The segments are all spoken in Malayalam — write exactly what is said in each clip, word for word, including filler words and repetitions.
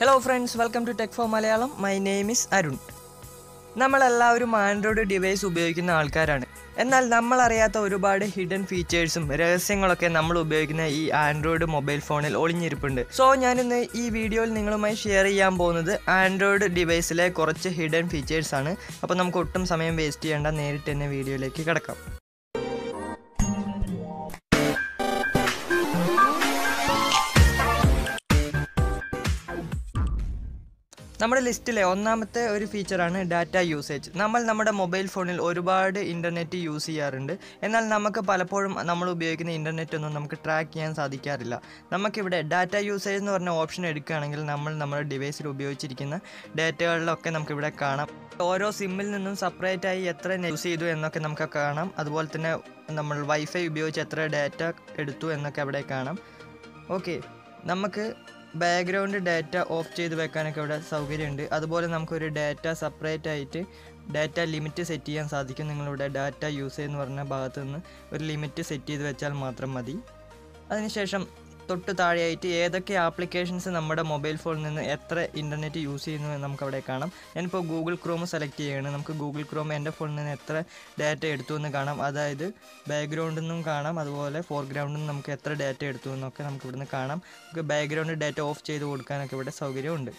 Hello friends, welcome to Tech for Malayalam. My name is Arun. നമ്മളെല്ലാവരും ആൻഡ്രോയിഡ് ഡിവൈസ് ഉപയോഗിക്കുന്ന ആൾക്കാരാണ്. എന്നാൽ നമ്മൾ അറിയാത്ത ഒരുപാട് ഹിഡൻ ഫീച്ചേഴ്സും രഹസ്യങ്ങളൊക്കെ നമ്മൾ ഉപയോഗിക്കുന്ന ഈ ആൻഡ്രോയിഡ് മൊബൈൽ ഫോണിൽ ഒളിഞ്ഞിരിപ്പുണ്ട്. സോ ഞാനിന്ന് ഈ വീഡിയോയിൽ നിങ്ങളുമായി ഷെയർ ചെയ്യാൻ പോകുന്നത് ആൻഡ്രോയിഡ് ഡിവൈസിലെ കുറച്ച് ഹിഡൻ ഫീച്ചേഴ്സാണ്. അപ്പോൾ നമുക്ക് ഒട്ടും സമയം വേസ്റ്റ് ചെയ്യേണ്ട, നേരിട്ട് തന്നെ വീഡിയോയിലേക്ക് കിടക്കാം. നമ്മുടെ ലിസ്റ്റിലെ ഒന്നാമത്തെ ഒരു ഫീച്ചറാണ് ഡാറ്റ യൂസേജ്. നമ്മൾ നമ്മുടെ മൊബൈൽ ഫോണിൽ ഒരുപാട് ഇൻ്റർനെറ്റ് യൂസ് ചെയ്യാറുണ്ട്. എന്നാൽ നമുക്ക് പലപ്പോഴും നമ്മൾ ഉപയോഗിക്കുന്ന ഇൻ്റർനെറ്റ് ഒന്നും നമുക്ക് ട്രാക്ക് ചെയ്യാൻ സാധിക്കാറില്ല. നമുക്കിവിടെ ഡാറ്റ യൂസേജ് എന്ന് പറഞ്ഞ ഓപ്ഷൻ എടുക്കുകയാണെങ്കിൽ നമ്മൾ നമ്മുടെ ഡിവൈസിൽ ഉപയോഗിച്ചിരിക്കുന്ന ഡാറ്റകളിലൊക്കെ നമുക്കിവിടെ കാണാം. ഓരോ സിമ്മിൽ നിന്നും സെപ്പറേറ്റായി എത്ര യൂസ് ചെയ്തു എന്നൊക്കെ നമുക്ക് കാണാം. അതുപോലെ തന്നെ നമ്മൾ വൈഫൈ ഉപയോഗിച്ച് എത്ര ഡാറ്റ എടുത്തു എന്നൊക്കെ അവിടെ കാണാം. ഓക്കെ, നമുക്ക് ബാക്ക്ഗ്രൗണ്ട് ഡാറ്റ ഓഫ് ചെയ്ത് വെക്കാനൊക്കെ ഇവിടെ സൗകര്യമുണ്ട്. അതുപോലെ നമുക്കൊരു ഡാറ്റ സെപ്പറേറ്റ് ആയിട്ട് ഡാറ്റ ലിമിറ്റ് സെറ്റ് ചെയ്യാൻ സാധിക്കും. നിങ്ങളിവിടെ ഡാറ്റ യൂസ് എന്ന് പറഞ്ഞ ഭാഗത്ത് നിന്ന് ഒരു ലിമിറ്റ് സെറ്റ് ചെയ്ത് വെച്ചാൽ മാത്രം മതി. അതിനുശേഷം തൊട്ട് താഴെയായിട്ട് ഏതൊക്കെ ആപ്ലിക്കേഷൻസ് നമ്മുടെ മൊബൈൽ ഫോണിൽ നിന്ന് എത്ര ഇൻ്റർനെറ്റ് യൂസ് ചെയ്യുന്നു എന്ന് നമുക്കവിടെ കാണാം. ഞാനിപ്പോൾ ഗൂഗിൾ ക്രോം സെലക്ട് ചെയ്യുകയാണ്. നമുക്ക് ഗൂഗിൾ ക്രോം എൻ്റെ ഫോണിൽ നിന്ന് എത്ര ഡാറ്റ എടുത്തു എന്ന് കാണാം. അതായത് ബാക്ക്ഗ്രൗണ്ടിൽ നിന്നും കാണാം, അതുപോലെ ഫോർഗ്രൗണ്ടിൽ നിന്നും നമുക്ക് എത്ര ഡാറ്റ എടുത്തു എന്നൊക്കെ നമുക്ക് ഇവിടുന്ന് കാണാം. നമുക്ക് ബാക്ക്ഗ്രൗണ്ട് ഡാറ്റ ഓഫ് ചെയ്ത് കൊടുക്കാനൊക്കെ ഇവിടെ സൗകര്യമുണ്ട്.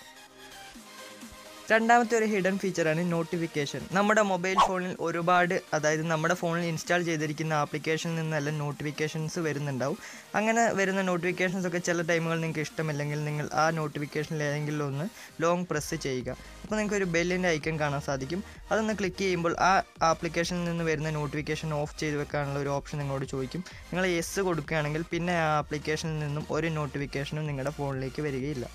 രണ്ടാമത്തെ ഒരു ഹിഡൻ ഫീച്ചറാണ് നോട്ടിഫിക്കേഷൻ. നമ്മുടെ മൊബൈൽ ഫോണിൽ ഒരുപാട്, അതായത് നമ്മുടെ ഫോണിൽ ഇൻസ്റ്റാൾ ചെയ്തിരിക്കുന്ന ആപ്ലിക്കേഷനിൽ നിന്നെല്ലാം നോട്ടിഫിക്കേഷൻസ് വരുന്നുണ്ടാവും. അങ്ങനെ വരുന്ന നോട്ടിഫിക്കേഷൻസൊക്കെ ചില ടൈമുകൾ നിങ്ങൾക്ക് ഇഷ്ടമില്ലെങ്കിൽ നിങ്ങൾ ആ നോട്ടിഫിക്കേഷനിൽ ഏതെങ്കിലും ഒന്ന് ലോങ് പ്രസ് ചെയ്യുക. അപ്പോൾ നിങ്ങൾക്ക് ഒരു ബെല്ലിൻ്റെ ഐക്കൺ കാണാൻ സാധിക്കും. അതൊന്ന് ക്ലിക്ക് ചെയ്യുമ്പോൾ ആ ആപ്ലിക്കേഷനിൽ നിന്ന് വരുന്ന നോട്ടിഫിക്കേഷൻ ഓഫ് ചെയ്ത് വെക്കാനുള്ള ഒരു ഓപ്ഷൻ നിങ്ങളോട് ചോദിക്കും. നിങ്ങൾ യെസ് കൊടുക്കുകയാണെങ്കിൽ പിന്നെ ആ ആപ്ലിക്കേഷനിൽ നിന്നും ഒരു നോട്ടിഫിക്കേഷനും നിങ്ങളുടെ ഫോണിലേക്ക് വരികയില്ല.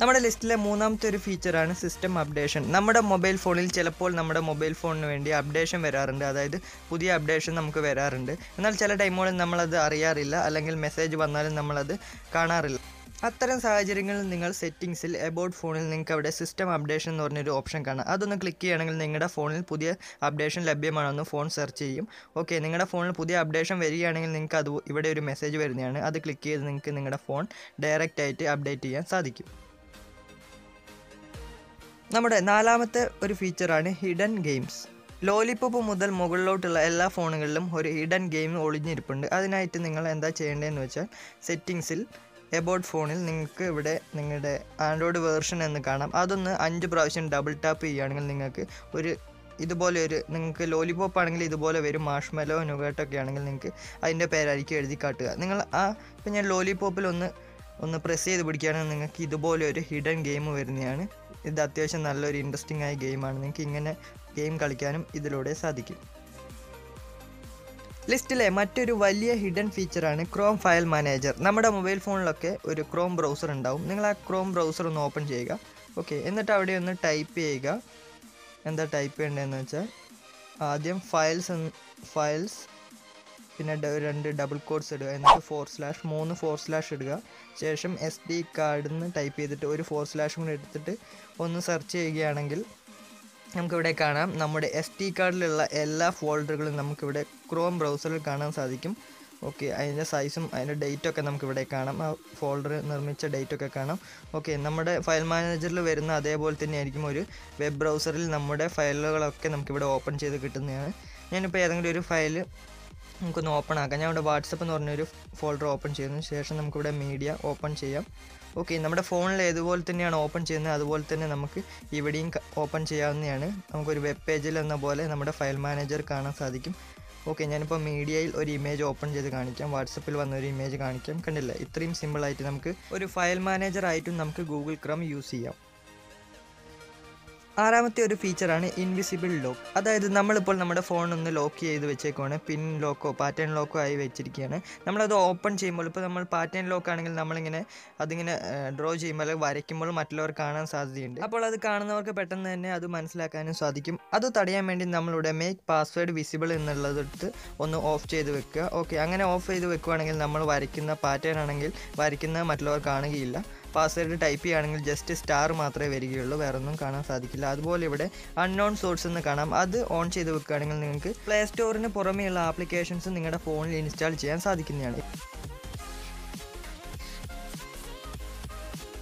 നമ്മുടെ ലിസ്റ്റിലെ മൂന്നാമത്തെ ഒരു ഫീച്ചറാണ് സിസ്റ്റം അപ്ഡേഷൻ. നമ്മുടെ മൊബൈൽ ഫോണിൽ ചിലപ്പോൾ നമ്മുടെ മൊബൈൽ ഫോണിന് വേണ്ടി അപ്ഡേഷൻ വരാറുണ്ട്. അതായത് പുതിയ അപ്ഡേഷൻ നമുക്ക് വരാറുണ്ട്. എന്നാൽ ചില ടൈമുകളിൽ നമ്മളത് അറിയാറില്ല, അല്ലെങ്കിൽ മെസ്സേജ് വന്നാലും നമ്മളത് കാണാറില്ല. അത്തരം സാഹചര്യങ്ങളിൽ നിങ്ങൾ സെറ്റിങ്സിൽ എബൌട്ട് ഫോണിൽ നിങ്ങൾക്ക് അവിടെ സിസ്റ്റം അപ്ഡേഷൻ എന്ന് പറഞ്ഞൊരു ഓപ്ഷൻ കാണാം. അതൊന്ന് ക്ലിക്ക് ചെയ്യണമെങ്കിൽ നിങ്ങളുടെ ഫോണിൽ പുതിയ അപ്ഡേഷൻ ലഭ്യമാണെന്ന് ഫോൺ സെർച്ച് ചെയ്യും. ഓക്കെ, നിങ്ങളുടെ ഫോണിൽ പുതിയ അപ്ഡേഷൻ വരികയാണെങ്കിൽ നിങ്ങൾക്ക് അത് ഇവിടെ ഒരു മെസ്സേജ് വരുന്നതാണ്. അത് ക്ലിക്ക് ചെയ്ത് നിങ്ങൾക്ക് നിങ്ങളുടെ ഫോൺ ഡയറക്റ്റായിട്ട് അപ്ഡേറ്റ് ചെയ്യാൻ സാധിക്കും. നമ്മുടെ നാലാമത്തെ ഒരു ഫീച്ചറാണ് ഹിഡൻ ഗെയിംസ്. ലോലിപ്പോപ്പ് മുതൽ മുകളിലോട്ടുള്ള എല്ലാ ഫോണുകളിലും ഒരു ഹിഡൻ ഗെയിം ഒളിഞ്ഞിരിപ്പുണ്ട്. അതിനായിട്ട് നിങ്ങൾ എന്താ ചെയ്യേണ്ടതെന്ന് വെച്ചാൽ സെറ്റിങ്സിൽ എബൌട്ട് ഫോണിൽ നിങ്ങൾക്ക് ഇവിടെ നിങ്ങളുടെ ആൻഡ്രോയിഡ് വേർഷൻ എന്ന് കാണാം. അതൊന്ന് അഞ്ച് പ്രാവശ്യം ഡബിൾ ടാപ്പ് ചെയ്യുകയാണെങ്കിൽ നിങ്ങൾക്ക് ഒരു ഇതുപോലെ ഒരു നിങ്ങൾക്ക് ലോലിപോപ്പ് ആണെങ്കിൽ ഇതുപോലെ വരും. മാർഷ്മെലോ ന്യൂഗാട്ടൊക്കെ ആണെങ്കിൽ നിങ്ങൾക്ക് അതിൻ്റെ പേരായിരിക്കും എഴുതി കാട്ടുക. നിങ്ങൾ ആ ഇപ്പം ഞാൻ ലോലിപോപ്പിലൊന്ന് ഒന്ന് പ്രസ് ചെയ്ത് പിടിക്കുകയാണെങ്കിൽ നിങ്ങൾക്ക് ഇതുപോലെ ഒരു ഹിഡൻ ഗെയിം വരുന്നതാണ്. ഇത് അത്യാവശ്യം നല്ലൊരു ഇൻട്രസ്റ്റിംഗ് ആയ ഗെയിമാണ്. നിങ്ങൾക്ക് ഇങ്ങനെ ഗെയിം കളിക്കാനും ഇതിലൂടെ സാധിക്കും. ലിസ്റ്റിലെ മറ്റൊരു വലിയ ഹിഡൻ ഫീച്ചറാണ് ക്രോം ഫയൽ മാനേജർ. നമ്മുടെ മൊബൈൽ ഫോണിലൊക്കെ ഒരു ക്രോം ബ്രൗസർ ഉണ്ടാവും. നിങ്ങൾ ആ ക്രോം ബ്രൗസർ ഒന്ന് ഓപ്പൺ ചെയ്യുക. ഓക്കെ, എന്നിട്ട് അവിടെ ഒന്ന് ടൈപ്പ് ചെയ്യുക. എന്താ ടൈപ്പ് ചെയ്യേണ്ടതെന്ന് വെച്ചാൽ ആദ്യം ഫയൽസ് ഫയൽസ് പിന്നെ രണ്ട് ഡബിൾ കോഡ്സ് ഇടുക. എന്നിട്ട് ഫോർ സ്ലാഷ് മൂന്ന് ഫോർ സ്ലാഷ് ഇടുക. ശേഷം എസ് ഡി കാർഡിൽ നിന്ന് ടൈപ്പ് ചെയ്തിട്ട് ഒരു ഫോർ സ്ലാഷും കൂടി എടുത്തിട്ട് ഒന്ന് സെർച്ച് ചെയ്യുകയാണെങ്കിൽ നമുക്കിവിടെ കാണാം നമ്മുടെ എസ് ഡി കാർഡിലുള്ള എല്ലാ ഫോൾഡറുകളും നമുക്കിവിടെ ക്രോം ബ്രൗസറിൽ കാണാൻ സാധിക്കും. ഓക്കെ, അതിൻ്റെ സൈസും അതിൻ്റെ ഡേറ്റൊക്കെ നമുക്കിവിടെ കാണാം. ആ ഫോൾഡർ നിർമ്മിച്ച ഡേറ്റൊക്കെ കാണാം. ഓക്കെ, നമ്മുടെ ഫയൽ മാനേജറിൽ വരുന്ന അതേപോലെ തന്നെ ആയിരിക്കും ഒരു വെബ് ബ്രൗസറിൽ നമ്മുടെ ഫയലുകളൊക്കെ നമുക്കിവിടെ ഓപ്പൺ ചെയ്ത് കിട്ടുന്നതാണ്. ഞാനിപ്പോൾ ഏതെങ്കിലും ഒരു ഫയൽ നമുക്കൊന്ന് ഓപ്പൺ ആക്കാം. ഞാൻ ഇവിടെ വാട്സപ്പ് എന്ന് പറഞ്ഞൊരു ഫോൾഡർ ഓപ്പൺ ചെയ്യുന്നതിന് ശേഷം നമുക്കിവിടെ മീഡിയ ഓപ്പൺ ചെയ്യാം. ഓക്കെ, നമ്മുടെ ഫോണിൽ ഏതുപോലെ തന്നെയാണ് ഓപ്പൺ ചെയ്യുന്നത് അതുപോലെ തന്നെ നമുക്ക് ഇവിടെയും ഓപ്പൺ ചെയ്യാവുന്നതാണ്. നമുക്കൊരു വെബ് പേജിൽ എന്ന പോലെ നമ്മുടെ ഫയൽ മാനേജർ കാണാൻ സാധിക്കും. ഓക്കെ, ഞാനിപ്പോൾ മീഡിയയിൽ ഒരു ഇമേജ് ഓപ്പൺ ചെയ്ത് കാണിക്കാം. വാട്സപ്പിൽ വന്നൊരു ഇമേജ് കാണിക്കാം. കണ്ടില്ല, ഇത്രയും സിമ്പിളായിട്ട് നമുക്ക് ഒരു ഫയൽ മാനേജറായിട്ടും നമുക്ക് ഗൂഗിൾ ക്രോം യൂസ് ചെയ്യാം. ആറാമത്തെ ഒരു ഫീച്ചറാണ് ഇൻവിസിബിൾ ലോക്ക്. അതായത് നമ്മളിപ്പോൾ നമ്മുടെ ഫോണൊന്ന് ലോക്ക് ചെയ്ത് വെച്ചേക്കുവാണ്. പിൻ ലോക്കോ പാറ്റേൺ ലോക്കോ ആയി വെച്ചിരിക്കുകയാണ്. നമ്മളത് ഓപ്പൺ ചെയ്യുമ്പോൾ, ഇപ്പോൾ നമ്മൾ പാറ്റേൺ ലോക്കാണെങ്കിൽ നമ്മളിങ്ങനെ അതിങ്ങനെ ഡ്രോ ചെയ്യുമ്പോൾ അല്ലെങ്കിൽ വരയ്ക്കുമ്പോൾ മറ്റുള്ളവർ കാണാൻ സാധ്യതയുണ്ട്. അപ്പോൾ അത് കാണുന്നവർക്ക് പെട്ടെന്ന് തന്നെ അത് മനസ്സിലാക്കാനും സാധിക്കും. അത് തടയാൻ വേണ്ടി നമ്മളിവിടെ മേക്ക് പാസ്വേഡ് വിസിബിൾ എന്നുള്ളതെടുത്ത് ഒന്ന് ഓഫ് ചെയ്ത് വെക്കുക. ഓക്കെ, അങ്ങനെ ഓഫ് ചെയ്ത് വെക്കുകയാണെങ്കിൽ നമ്മൾ വരയ്ക്കുന്ന പാറ്റേൺ ആണെങ്കിൽ വരയ്ക്കുന്ന മറ്റുള്ളവർ കാണുകയില്ല. പാസ്വേഡ് ടൈപ്പ് ചെയ്യുകയാണെങ്കിൽ ജസ്റ്റ് സ്റ്റാർ മാത്രമേ വരികയുള്ളൂ, വേറൊന്നും കാണാൻ സാധിക്കില്ല. അതുപോലെ ഇവിടെ അൺനോൺ സോഴ്സ് എന്ന് കാണാം. അത് ഓൺ ചെയ്ത് വെക്കുകയാണെങ്കിൽ നിങ്ങൾക്ക് പ്ലേ സ്റ്റോറിന് പുറമെയുള്ള ആപ്ലിക്കേഷൻസ് നിങ്ങളുടെ ഫോണിൽ ഇൻസ്റ്റാൾ ചെയ്യാൻ സാധിക്കുന്നതാണ്.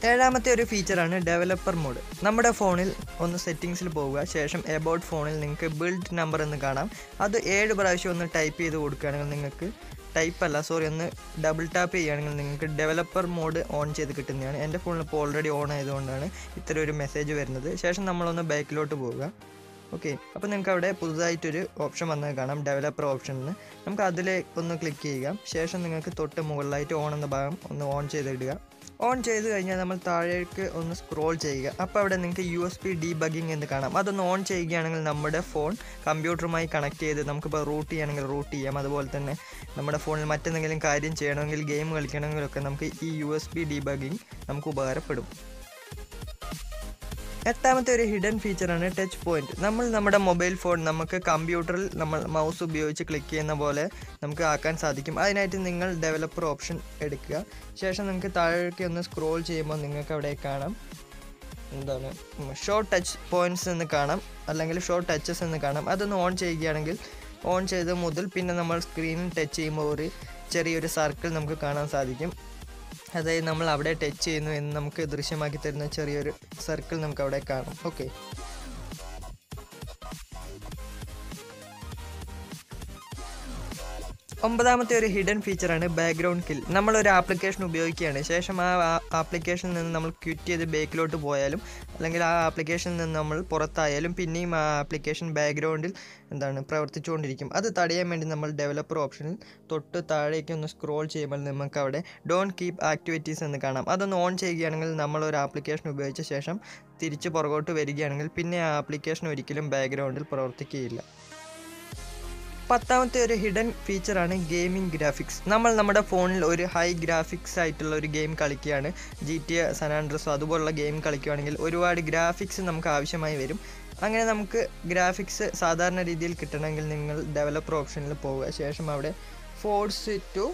ഏഴാമത്തെ ഒരു ഫീച്ചറാണ് ഡെവലപ്പർ മോഡ്. നമ്മുടെ ഫോണിൽ ഒന്ന് സെറ്റിങ്സിൽ പോവുക, ശേഷം എബൌട്ട് ഫോണിൽ നിങ്ങൾക്ക് ബിൽഡ് നമ്പർ എന്ന് കാണാം. അത് ഏഴ് പ്രാവശ്യം ഒന്ന് ടൈപ്പ് ചെയ്ത് കൊടുക്കുകയാണെങ്കിൽ നിങ്ങൾക്ക് ടൈപ്പ് അല്ല സോറി ഒന്ന് ഡബിൾ ടാപ്പ് ചെയ്യുകയാണെങ്കിൽ നിങ്ങൾക്ക് ഡെവലപ്പർ മോഡ് ഓൺ ചെയ്ത് കിട്ടുന്നതാണ്. എൻ്റെ ഫോണിലിപ്പോൾ ഓൾറെഡി ഓൺ ആയതുകൊണ്ടാണ് ഇത്തരം ഒരു മെസ്സേജ് വരുന്നത്. ശേഷം നമ്മളൊന്ന് ബാക്കിലോട്ട് പോവുക. ഓക്കെ, അപ്പോൾ നിങ്ങൾക്ക് അവിടെ പുതുതായിട്ടൊരു ഓപ്ഷൻ വന്നത് കാണാം, ഡെവലപ്പർ ഓപ്ഷൻ എന്ന്. നമുക്ക് അതിൽ ഒന്ന് ക്ലിക്ക് ചെയ്യുക, ശേഷം നിങ്ങൾക്ക് തൊട്ട് മുകളിലായിട്ട് ഓൺ എന്ന ഭാഗം ഒന്ന് ഓൺ ചെയ്തിടുക. ഓൺ ചെയ്ത് കഴിഞ്ഞാൽ നമ്മൾ താഴേക്ക് ഒന്ന് സ്ക്രോൾ ചെയ്യുക. അപ്പോൾ അവിടെ നിങ്ങൾക്ക് യു എസ് ബി ഡീബഗ്ഗിങ് എന്ന് കാണാം. അതൊന്ന് ഓൺ ചെയ്യുകയാണെങ്കിൽ നമ്മുടെ ഫോൺ കമ്പ്യൂട്ടറുമായി കണക്ട് ചെയ്ത് നമുക്കിപ്പോൾ റൂട്ട് ചെയ്യണമെങ്കിൽ റൂട്ട് ചെയ്യാം. അതുപോലെ തന്നെ നമ്മുടെ ഫോണിൽ മറ്റെന്തെങ്കിലും കാര്യം ചെയ്യണമെങ്കിൽ ഗെയിം കളിക്കണമെങ്കിലൊക്കെ നമുക്ക് ഈ യു എസ് ബി ഡീബഗ്ഗിങ് നമുക്ക് ഉപകാരപ്പെടും. എട്ടാമത്തെ ഒരു ഹിഡൻ ഫീച്ചറാണ് ടച്ച് പോയിൻറ്റ്. നമ്മൾ നമ്മുടെ മൊബൈൽ ഫോൺ നമുക്ക് കമ്പ്യൂട്ടറിൽ നമ്മൾ മൗസ് ഉപയോഗിച്ച് ക്ലിക്ക് ചെയ്യുന്ന പോലെ നമുക്ക് ആക്കാൻ സാധിക്കും. അതിനായിട്ട് നിങ്ങൾ ഡെവലപ്പർ ഓപ്ഷൻ എടുക്കുക, ശേഷം നിങ്ങൾക്ക് താഴേക്ക് ഒന്ന് സ്ക്രോൾ ചെയ്യുമ്പോൾ നിങ്ങൾക്ക് അവിടെ കാണാം എന്താണ് ഷോർട്ട് ടച്ച് പോയിൻറ്റ്സ് എന്ന് കാണാം, അല്ലെങ്കിൽ ഷോർട്ട് ടച്ചസ് എന്ന് കാണാം. അതൊന്ന് ഓൺ ചെയ്യുകയാണെങ്കിൽ ഓൺ ചെയ്ത് മുതൽ പിന്നെ നമ്മൾ സ്ക്രീനിൽ ടച്ച് ചെയ്യുമ്പോൾ ഒരു ചെറിയൊരു സർക്കിൾ നമുക്ക് കാണാൻ സാധിക്കും. അതായത് നമ്മൾ അവിടെ ടച്ച് ചെയ്യുന്നു എന്ന് നമുക്ക് ദൃശ്യമാക്കി തരുന്ന ചെറിയൊരു സർക്കിൾ നമുക്ക് അവിടെ കാണാം. ഓക്കെ, ഒമ്പതാമത്തെ ഒരു ഹിഡൻ ഫീച്ചറാണ് ബാക്ക്ഗ്രൗണ്ട് കിൽ. നമ്മളൊരു ആപ്ലിക്കേഷൻ ഉപയോഗിക്കുകയാണ്, ശേഷം ആ ആപ്ലിക്കേഷനിൽ നിന്ന് നമ്മൾ ക്വിറ്റ് ചെയ്ത് ബാക്കിലോട്ട് പോയാലും അല്ലെങ്കിൽ ആ ആപ്ലിക്കേഷനിൽ നിന്ന് നമ്മൾ പുറത്തായാലും പിന്നെയും ആ ആപ്ലിക്കേഷൻ ബാക്ക്ഗ്രൗണ്ടിൽ എന്താണ് പ്രവർത്തിച്ചുകൊണ്ടിരിക്കും. അത് തടയാൻ വേണ്ടി നമ്മൾ ഡെവലപ്പർ ഓപ്ഷനിൽ തൊട്ട് താഴേക്ക് ഒന്ന് സ്ക്രോൾ ചെയ്യുമ്പോൾ നമുക്ക് അവിടെ ഡോണ്ട് കീപ്പ് ആക്ടിവിറ്റീസ് എന്ന് കാണാം. അതൊന്ന് ഓൺ ചെയ്യുകയാണെങ്കിൽ നമ്മളൊരു ആപ്ലിക്കേഷൻ ഉപയോഗിച്ച ശേഷം തിരിച്ച് പുറകോട്ട് വരികയാണെങ്കിൽ പിന്നെ ആ ആപ്ലിക്കേഷൻ ഒരിക്കലും ബാക്ക്ഗ്രൗണ്ടിൽ പ്രവർത്തിക്കുകയില്ല. പത്താമത്തെ ഒരു ഹിഡൻ ഫീച്ചറാണ് ഗെയിമിംഗ് ഗ്രാഫിക്സ്. നമ്മൾ നമ്മുടെ ഫോണിൽ ഒരു ഹൈ ഗ്രാഫിക്സ് ആയിട്ടുള്ള ഒരു ഗെയിം കളിക്കുകയാണ്, ജി ടി എ സാൻ ആൻഡ്രസോ അതുപോലുള്ള ഗെയിം കളിക്കുകയാണെങ്കിൽ ഒരുപാട് ഗ്രാഫിക്സ് നമുക്ക് ആവശ്യമായി വരും. അങ്ങനെ നമുക്ക് ഗ്രാഫിക്സ് സാധാരണ രീതിയിൽ കിട്ടണമെങ്കിൽ നിങ്ങൾ ഡെവലപ്പർ ഓപ്ഷനിൽ പോവുക, ശേഷം അവിടെ force to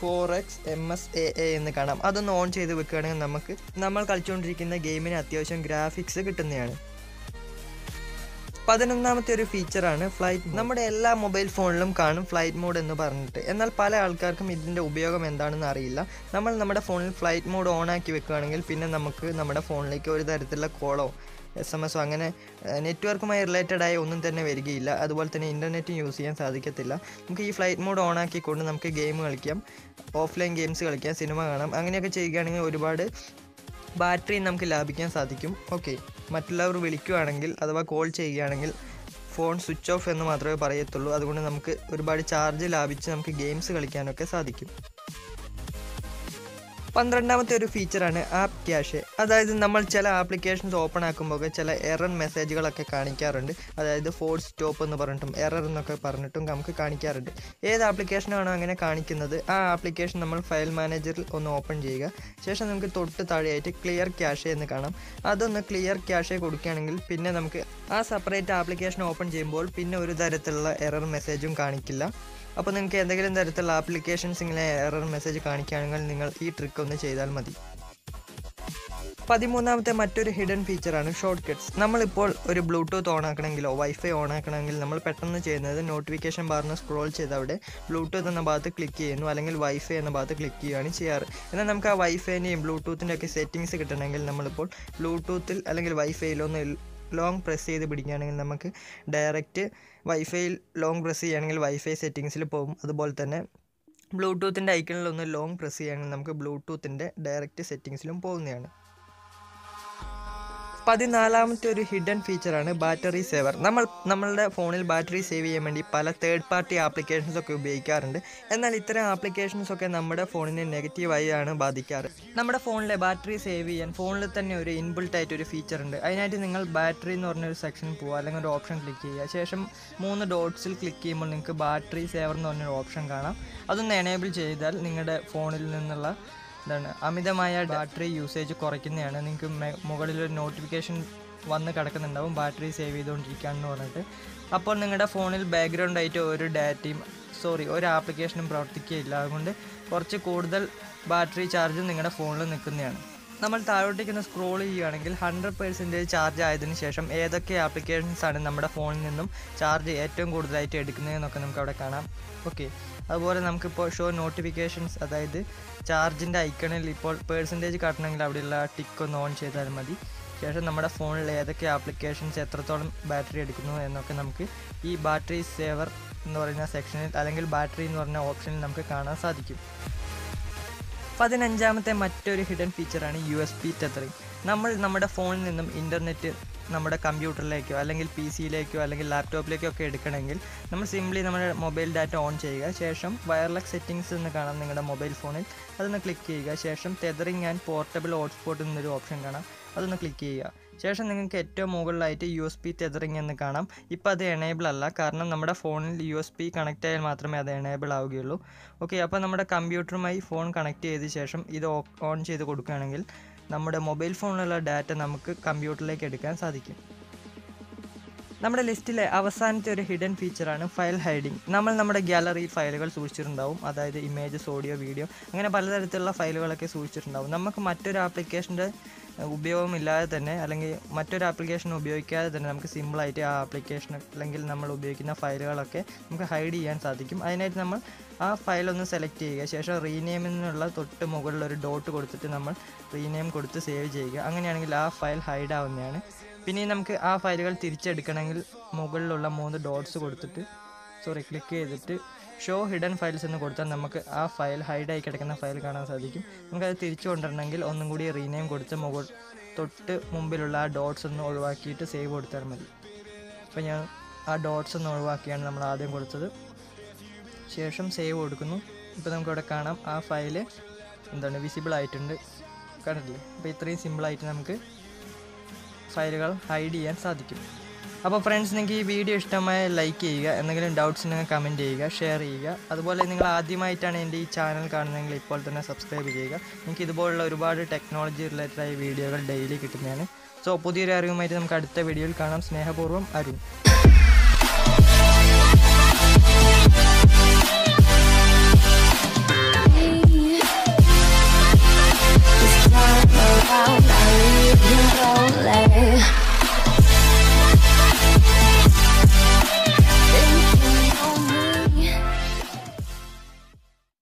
four x M S A A എന്ന് കാണാം. അതൊന്ന് ഓൺ ചെയ്ത് വെക്കുകയാണെങ്കിൽ നമുക്ക് നമ്മൾ കളിച്ചുകൊണ്ടിരിക്കുന്ന ഗെയിമിന് അത്യാവശ്യം ഗ്രാഫിക്സ് കിട്ടുന്നതാണ്. പതിനൊന്നാമത്തെ ഒരു ഫീച്ചറാണ് ഫ്ലൈറ്റ്. നമ്മുടെ എല്ലാ മൊബൈൽ ഫോണിലും കാണും ഫ്ലൈറ്റ് മോഡ് എന്ന് പറഞ്ഞിട്ട്, എന്നാൽ പല ആൾക്കാർക്കും ഇതിൻ്റെ ഉപയോഗം എന്താണെന്ന് അറിയില്ല. നമ്മൾ നമ്മുടെ ഫോണിൽ ഫ്ലൈറ്റ് മോഡ് ഓണാക്കി വെക്കുകയാണെങ്കിൽ പിന്നെ നമുക്ക് നമ്മുടെ ഫോണിലേക്ക് ഒരു തരത്തിലുള്ള കോളോ എസ് എം എസോ അങ്ങനെ നെറ്റ്വർക്കുമായി റിലേറ്റഡായ ഒന്നും തന്നെ വരികയില്ല. അതുപോലെ തന്നെ ഇൻ്റർനെറ്റും യൂസ് ചെയ്യാൻ സാധിക്കത്തില്ല. നമുക്ക് ഈ ഫ്ലൈറ്റ് മോഡ് ഓണാക്കിക്കൊണ്ട് നമുക്ക് ഗെയിം കളിക്കാം, ഓഫ്ലൈൻ ഗെയിംസ് കളിക്കാം, സിനിമ കാണാം. അങ്ങനെയൊക്കെ ചെയ്യുകയാണെങ്കിൽ ഒരുപാട് ബാറ്ററി നമുക്ക് ലാഭിക്കാൻ സാധിക്കും. ഓക്കെ, മറ്റുള്ളവർ വിളിക്കുകയാണെങ്കിൽ അഥവാ കോൾ ചെയ്യുകയാണെങ്കിൽ ഫോൺ സ്വിച്ച് ഓഫ് എന്ന് മാത്രമേ പറയത്തുള്ളൂ. അതുകൊണ്ട് നമുക്ക് ഒരുപാട് ചാർജ് ലാഭിച്ച് നമുക്ക് ഗെയിംസ് കളിക്കാനൊക്കെ സാധിക്കും. പന്ത്രണ്ടാമത്തെ ഒരു ഫീച്ചറാണ് ആപ്പ് ക്യാഷെ. അതായത് നമ്മൾ ചില ആപ്ലിക്കേഷൻസ് ഓപ്പൺ ആക്കുമ്പോൾ ചില എറർ മെസ്സേജുകളൊക്കെ കാണിക്കാറുണ്ട്. അതായത് ഫോഴ്സ് സ്റ്റോപ്പ് എന്ന് പറഞ്ഞിട്ടും എറർ എന്നൊക്കെ പറഞ്ഞിട്ടും നമുക്ക് കാണിക്കാറുണ്ട്. ഏത് ആപ്ലിക്കേഷനാണോ അങ്ങനെ കാണിക്കുന്നത് ആ ആപ്ലിക്കേഷൻ നമ്മൾ ഫയൽ മാനേജറിൽ ഒന്ന് ഓപ്പൺ ചെയ്യുക, ശേഷം നമുക്ക് തൊട്ട് താഴെയായിട്ട് ക്ലിയർ ക്യാഷെ എന്ന് കാണാം. അതൊന്ന് ക്ലിയർ ക്യാഷെ കൊടുക്കുകയാണെങ്കിൽ പിന്നെ നമുക്ക് ആ സെപ്പറേറ്റ് ആപ്ലിക്കേഷൻ ഓപ്പൺ ചെയ്യുമ്പോൾ പിന്നെ ഒരു തരത്തിലുള്ള എറർ മെസ്സേജും കാണിക്കില്ല. അപ്പോൾ നിങ്ങൾക്ക് എന്തെങ്കിലും തരത്തിലുള്ള ആപ്ലിക്കേഷൻസ് ഇങ്ങനെ എറർ മെസ്സേജ് കാണിക്കുകയാണെങ്കിൽ നിങ്ങൾ ഈ ട്രിക്ക് ഒന്ന് ചെയ്താൽ മതി. പതിമൂന്നാമത്തെ മറ്റൊരു ഹിഡൻ ഫീച്ചറാണ് ഷോർട്ട് കട്ട്സ്. നമ്മളിപ്പോൾ ഒരു ബ്ലൂടൂത്ത് ഓണാക്കണമെങ്കിലോ വൈഫൈ ഓണാക്കണമെങ്കിൽ നമ്മൾ പെട്ടെന്ന് ചെയ്യുന്നത് നോട്ടിഫിക്കേഷൻ ബാറിന് സ്ക്രോൾ ചെയ്ത് അവിടെ ബ്ലൂടൂത്ത് എന്ന ഭാഗത്ത് ക്ലിക്ക് ചെയ്യുന്നു, അല്ലെങ്കിൽ വൈഫൈ എന്ന ഭാഗത്ത് ക്ലിക്ക് ചെയ്യുകയാണ് ചെയ്യാറ്. എന്നാൽ നമുക്ക് ആ വൈഫൈൻ്റെയും ബ്ലൂടൂത്തിൻ്റെ ഒക്കെ സെറ്റിങ്സ് കിട്ടണമെങ്കിൽ നമ്മളിപ്പോൾ ബ്ലൂടൂത്തിൽ അല്ലെങ്കിൽ വൈഫൈയിലൊന്ന് ലോങ് പ്രസ് ചെയ്ത് പിടിക്കുകയാണെങ്കിൽ നമുക്ക് ഡയറക്റ്റ് വൈഫൈയിൽ ലോങ് പ്രസ് ചെയ്യുകയാണെങ്കിൽ വൈഫൈ സെറ്റിങ്സിൽ പോകും. അതുപോലെ തന്നെ ബ്ലൂടൂത്തിൻ്റെ ഐക്കണിലൊന്ന് ലോങ് പ്രസ് ചെയ്യുകയാണെങ്കിൽ നമുക്ക് ബ്ലൂടൂത്തിൻ്റെ ഡയറക്റ്റ് സെറ്റിങ്സിലും പോകുന്നതാണ്. പതിനാലാമത്തെ ഒരു ഹിഡൻ ഫീച്ചറാണ് ബാറ്ററി സേവർ. നമ്മൾ നമ്മളുടെ ഫോണിൽ ബാറ്ററി സേവ് ചെയ്യാൻ വേണ്ടി പല തേർഡ് പാർട്ടി ആപ്ലിക്കേഷൻസൊക്കെ ഉപയോഗിക്കാറുണ്ട്. എന്നാൽ ഇത്തരം ആപ്ലിക്കേഷൻസൊക്കെ നമ്മുടെ ഫോണിനെ നെഗറ്റീവായാണ് ബാധിക്കാറ്. നമ്മുടെ ഫോണിലെ ബാറ്ററി സേവ് ചെയ്യാൻ ഫോണിൽ തന്നെ ഒരു ഇൻബിൾട്ടായിട്ട് ഒരു ഫീച്ചർ ഉണ്ട്. അതിനായിട്ട് നിങ്ങൾ ബാറ്ററി എന്ന് പറഞ്ഞൊരു സെക്ഷനിൽ പോകുക, അല്ലെങ്കിൽ ഒരു ഓപ്ഷൻ ക്ലിക്ക് ചെയ്യുക, ശേഷം മൂന്ന് ഡോട്ട്സിൽ ക്ലിക്ക് ചെയ്യുമ്പോൾ നിങ്ങൾക്ക് ബാറ്ററി സേവർ എന്ന് പറഞ്ഞൊരു ഓപ്ഷൻ കാണാം. അതൊന്ന് എനേബിൾ ചെയ്താൽ നിങ്ങളുടെ ഫോണിൽ നിന്നുള്ള എന്താണ് അമിതമായ ബാറ്ററി യൂസേജ് കുറയ്ക്കുന്നതാണ്. നിങ്ങൾക്ക് മുകളിലൊരു നോട്ടിഫിക്കേഷൻ വന്ന് കിടക്കുന്നുണ്ടാവും ബാറ്ററി സേവ് ചെയ്തുകൊണ്ടിരിക്കുകയാണെന്ന് പറഞ്ഞിട്ട്. അപ്പോൾ നിങ്ങളുടെ ഫോണിൽ ബാക്ക്ഗ്രൗണ്ടായിട്ട് ഒരു ഡാറ്റയും സോറി ഒരു ആപ്ലിക്കേഷനും പ്രവർത്തിക്കുകയില്ല. അതുകൊണ്ട് കുറച്ച് കൂടുതൽ ബാറ്ററി ചാർജും നിങ്ങളുടെ ഫോണിൽ നിൽക്കുന്നതാണ്. നമ്മൾ താഴോട്ടേക്ക് ഒന്ന് സ്ക്രോൾ ചെയ്യുകയാണെങ്കിൽ ഹൺഡ്രഡ് പെർസെൻറ്റേജ് ചാർജ് ആയതിനു ശേഷം ഏതൊക്കെ ആപ്ലിക്കേഷൻസാണ് നമ്മുടെ ഫോണിൽ നിന്നും ചാർജ് ഏറ്റവും കൂടുതലായിട്ട് എടുക്കുന്നതെന്നൊക്കെ നമുക്കവിടെ കാണാം. ഓക്കെ, അതുപോലെ നമുക്കിപ്പോൾ ഷോ നോട്ടിഫിക്കേഷൻസ്, അതായത് ചാർജിൻ്റെ ഐക്കണിൽ ഇപ്പോൾ പേഴ്സൻറ്റേജ് കാട്ടണമെങ്കിൽ അവിടെയുള്ള ടിക്ക് ഒന്ന് ഓൺ ചെയ്താൽ മതി. ശേഷം നമ്മുടെ ഫോണിൽ ഏതൊക്കെ ആപ്ലിക്കേഷൻസ് എത്രത്തോളം ബാറ്ററി എടുക്കുന്നു എന്നൊക്കെ നമുക്ക് ഈ ബാറ്ററി സേവർ എന്ന് പറയുന്ന സെക്ഷനിൽ അല്ലെങ്കിൽ ബാറ്ററി എന്ന് പറഞ്ഞ ഓപ്ഷനിൽ നമുക്ക് കാണാൻ സാധിക്കും. പതിനഞ്ചാമത്തെ മറ്റൊരു ഹിഡൻ ഫീച്ചറാണ് യു എസ് ബി ടെതറിംഗ്. നമ്മൾ നമ്മുടെ ഫോണിൽ നിന്നും ഇൻ്റർനെറ്റ് നമ്മുടെ കമ്പ്യൂട്ടറിലേക്കോ അല്ലെങ്കിൽ പി സിയിലേക്കോ അല്ലെങ്കിൽ ലാപ്ടോപ്പിലേക്കോ ഒക്കെ എടുക്കണമെങ്കിൽ നമ്മൾ സിംപ്ലി നമ്മുടെ മൊബൈൽ ഡാറ്റ ഓൺ ചെയ്യുക, ശേഷം വയർലെസ് സെറ്റിംഗ്സ് എന്ന് കാണാം നിങ്ങളുടെ മൊബൈൽ ഫോണിൽ, അതൊന്ന് ക്ലിക്ക് ചെയ്യുക. ശേഷം ടെതറിംഗ് ആൻഡ് പോർട്ടബിൾ ഹോട്ട്സ്പോട്ട് എന്നൊരു ഓപ്ഷൻ കാണാം, അതൊന്ന് ക്ലിക്ക് ചെയ്യുക. ശേഷം നിങ്ങൾക്ക് ഏറ്റവും മുകളിലായിട്ട് യു എസ് ബി ടെതറിംഗ് എന്ന് കാണാം. ഇപ്പോൾ അത് എനേബിൾ അല്ല, കാരണം നമ്മുടെ ഫോണിൽ യു എസ് ബി കണക്റ്റ് ആയാൽ മാത്രമേ അത് എനേബിൾ ആവുകയുള്ളൂ. ഓക്കെ, അപ്പോൾ നമ്മുടെ കമ്പ്യൂട്ടറുമായി ഫോൺ കണക്റ്റ് ചെയ്ത ശേഷം ഇത് ഓൺ ചെയ്ത് കൊടുക്കുകയാണെങ്കിൽ നമ്മുടെ മൊബൈൽ ഫോണിലുള്ള ഡാറ്റ നമുക്ക് കമ്പ്യൂട്ടറിലേക്ക് എടുക്കാൻ സാധിക്കും. നമ്മുടെ ലിസ്റ്റിലെ അവസാനത്തെ ഒരു ഹിഡൻ ഫീച്ചറാണ് ഫയൽ ഹൈഡിങ്. നമ്മൾ നമ്മുടെ ഗ്യാലറി ഫയലുകൾ സൂക്ഷിച്ചിട്ടുണ്ടാവും, അതായത് ഇമേജസ്, ഓഡിയോ, വീഡിയോ, അങ്ങനെ പലതരത്തിലുള്ള ഫയലുകളൊക്കെ സൂക്ഷിച്ചിട്ടുണ്ടാവും. നമുക്ക് മറ്റൊരു ആപ്ലിക്കേഷൻ്റെ ഉപയോഗമില്ലാതെ തന്നെ അല്ലെങ്കിൽ മറ്റൊരു ആപ്ലിക്കേഷൻ ഉപയോഗിക്കാതെ തന്നെ നമുക്ക് സിമ്പിളായിട്ട് ആ ആപ്ലിക്കേഷൻ അല്ലെങ്കിൽ നമ്മൾ ഉപയോഗിക്കുന്ന ഫയലുകളൊക്കെ നമുക്ക് ഹൈഡ് ചെയ്യാൻ സാധിക്കും. അതിനായിട്ട് നമ്മൾ ആ ഫയലൊന്ന് സെലക്ട് ചെയ്യുക, ശേഷം റീനെയിം എന്നുള്ള തൊട്ട് മുകളിലൊരു ഡോട്ട് കൊടുത്തിട്ട് നമ്മൾ റീനെയിം കൊടുത്ത് സേവ് ചെയ്യുക. അങ്ങനെയാണെങ്കിൽ ആ ഫയൽ ഹൈഡ് ആവുന്നതാണ്. പിന്നെ നമുക്ക് ആ ഫയലുകൾ തിരിച്ചെടുക്കണമെങ്കിൽ മുകളിലുള്ള മൂന്ന് ഡോട്ട്സ് കൊടുത്തിട്ട് സോറി ക്ലിക്ക് ചെയ്തിട്ട് ഷോ ഹിഡൻ ഫയൽസ് എന്ന് കൊടുത്താൽ നമുക്ക് ആ ഫയൽ ഹൈഡായി കിടക്കുന്ന ഫയൽ കാണാൻ സാധിക്കും. നമുക്കത് തിരിച്ചു കൊണ്ടുവരണമെങ്കിൽ ഒന്നും കൂടി റീനെയിം കൊടുത്ത് മുകൾ തൊട്ട് മുമ്പിലുള്ള ആ ഡോട്ട്സ് ഒന്ന് ഒഴിവാക്കിയിട്ട് സേവ് കൊടുത്താൽ മതി. അപ്പോൾ ഞാൻ ആ ഡോട്ട്സ് ഒന്ന് ഒഴിവാക്കിയാണ് നമ്മൾ ആദ്യം കൊടുത്തത്. ശേഷം സേവ് കൊടുക്കുന്നു. ഇപ്പോൾ നമുക്കിവിടെ കാണാം ആ ഫയൽ എന്താണ് വിസിബിളായിട്ടുണ്ട്, കണ്ടില്ലേ. അപ്പോൾ ഇത്രയും സിമ്പിളായിട്ട് നമുക്ക് ഫയലുകൾ ഹൈഡ് ചെയ്യാൻ സാധിക്കും. അപ്പോൾ ഫ്രണ്ട്സ്, നിങ്ങൾക്ക് ഈ വീഡിയോ ഇഷ്ടമായാൽ ലൈക്ക് ചെയ്യുക, എന്തെങ്കിലും ഡൗട്ട്സ് നിങ്ങൾ കമൻറ്റ് ചെയ്യുക, ഷെയർ ചെയ്യുക. അതുപോലെ നിങ്ങൾ ആദ്യമായിട്ടാണ് എൻ്റെ ഈ ചാനൽ കാണുന്നതെങ്കിൽ ഇപ്പോൾ തന്നെ സബ്സ്ക്രൈബ് ചെയ്യുക. നിങ്ങൾക്ക് ഇതുപോലുള്ള ഒരുപാട് ടെക്നോളജി റിലേറ്റഡ് ആയ വീഡിയോകൾ ഡെയിലി കിട്ടുന്നതാണ്. സോ പുതിയൊരു അറിവുമായിട്ട് നമുക്ക് അടുത്ത വീഡിയോയിൽ കാണാം. സ്നേഹപൂർവ്വം അരുൺ.